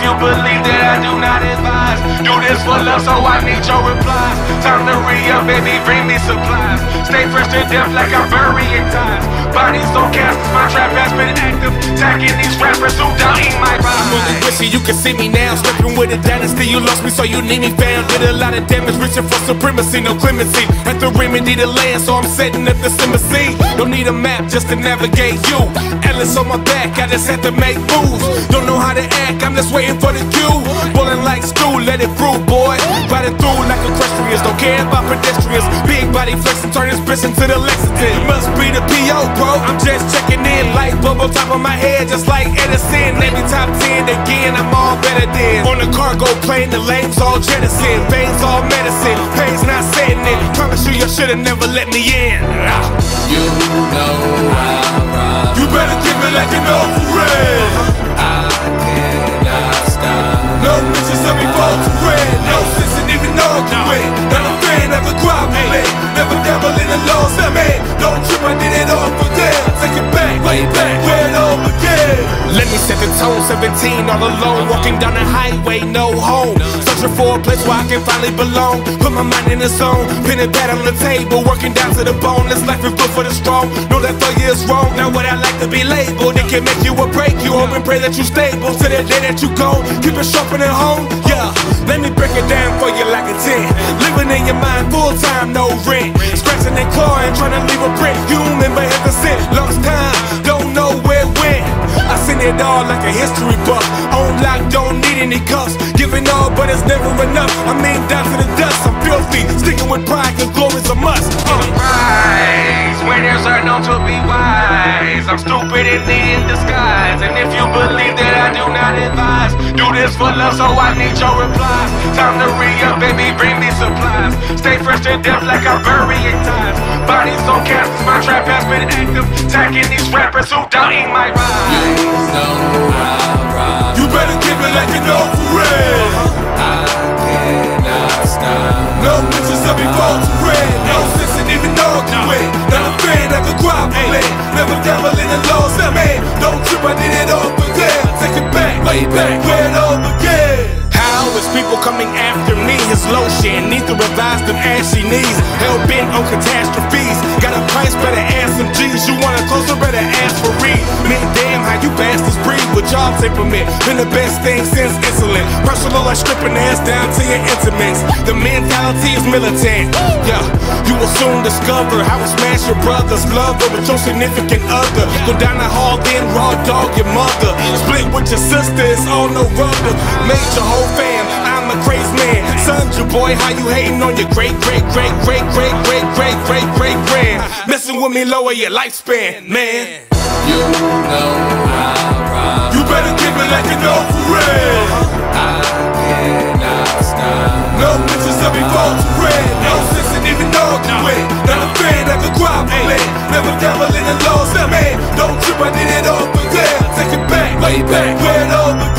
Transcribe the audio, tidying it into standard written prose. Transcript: if you believe that I do not advise. Do this for love, so I need your replies. Time to re-up, baby, bring me supplies. Stay fresh to death like I'm burying ties. Bodies so cast, my trap has been active, tagging these rappers who don't eat my rhymes. Really wishing you could see me now, stepping with a dynasty. You lost me, so you need me found. Did a lot of damage, reaching for supremacy, no clemency. At the remedy to land, so I'm setting up the embassy. Don't need a map just to navigate you. Atlas on my back, I just have to make moves. Don't know how to act, I'm just waiting for the cue. Boiling like stew, let it brew, boy. Riding through like equestrians, don't care about pedestrians. Big body flexing, turn this bitch into the Lexington. You must be the P.O., bro, I'm just checking in. Light bubble top of my head, just like Edison. Name me top 10 again, I'm all better than. On the cargo plane, the lame's all jettison. Veins all medicine, pain's not setting it. Promise you, you should've never let me in. You know I'm right. You better give me like an overrated. I cannot stop. No bitches let me fall to red. No sense in even arguing. Not a fan, never cooperate. Never dabble in the laws, I made. Don't trip, I did it all for them. Take it back, way back, where it all began. Let me set the tone, 17 all alone. Walking down the highway, no home. Searching for a place where I can finally belong. Put my mind in the zone, pin it bad on the table. Working down to the bone, this life is good for the strong. Know that failure is wrong, not what I like to be labeled. It can make you or break you, hope and pray that you stable. To the day that you go, keep it sharp and at home, yeah. Let me break it down for you like a 10. Living in your mind full time, no rent. Scratching and clawing, trying to leave a print. Human but innocent, lost time, don't know where it went. I seen it all like a history book. On lock, don't need any cuffs. Giving all, but it's never enough. I mean, down to the dust, I'm filthy. Sticking with pride, cause glory's a must. Rise, winners are known to be wise. I'm stupid and in disguise. And if you believe that I do not advise, do this for love, so I need your replies. Time to re-up, baby, bring me supplies. Stay fresh to death like I'm burying ties. Bodies so cast, my trap has been active, tagging these rappers who don't eat my rhyme. You know I'm right. You better give it like you know for real. I cannot stop. No bitches let me fall to red. No sense in even arguing. Not a fan, never cooperate. Never dabble in the laws I made. Don't trip, I did it all for them. Take it back, way back, where it all began. It's people coming after me, his lotion. Need to revise them ashy knees. Hell bent on catastrophes. Got a price, better ask some G's. You want a closer, better ask for Reed. Man, damn, how you bastards breathe with y'all temperament. Been the best thing since insulin. Personal like stripping ass down to your intimates. The mentality is militant. Yeah, you will soon discover how to smash your brother's lover with your significant other. Go down the hall, then raw dog your mother. Split with your sister, it's all no rubber. Made your whole family. I'm a crazy man, son, your boy. How you hating on your great, great, great, great, great, great, great, great, great grand? Messing with me lower your lifespan, man. You know I'm right. You better give it like you know for real. I cannot stop. No bitches let me fall to red. No sense in even arguing. Not a fan, never cooperate. Never dabble in the laws I made. Don't trip, I did it all for them. Take it back, way back, where it all began.